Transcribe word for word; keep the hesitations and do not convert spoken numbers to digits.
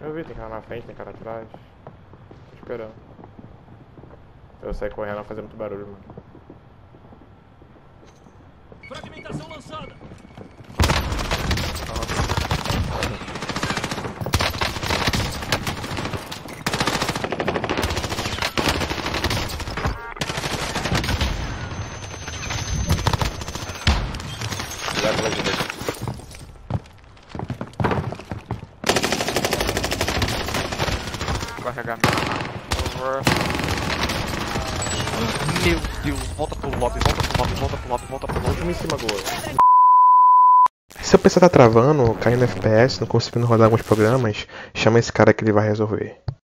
Eu vi, tem cara na frente, tem cara atrás. Tô esperando. Eu sair correndo, não fazer muito barulho, mano. Fragmentação lançada! Meu Deus, volta pro lobby, volta pro lobby, volta pro lobby, volta pro lobby. Último em cima agora. Se o P C tá travando, caindo F P S, não conseguindo rodar alguns programas, chama esse cara que ele vai resolver.